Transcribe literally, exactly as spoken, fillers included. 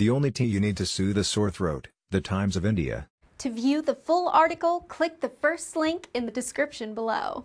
the only tea you need to soothe a sore throat, The Times of India. To view the full article, click the first link in the description below.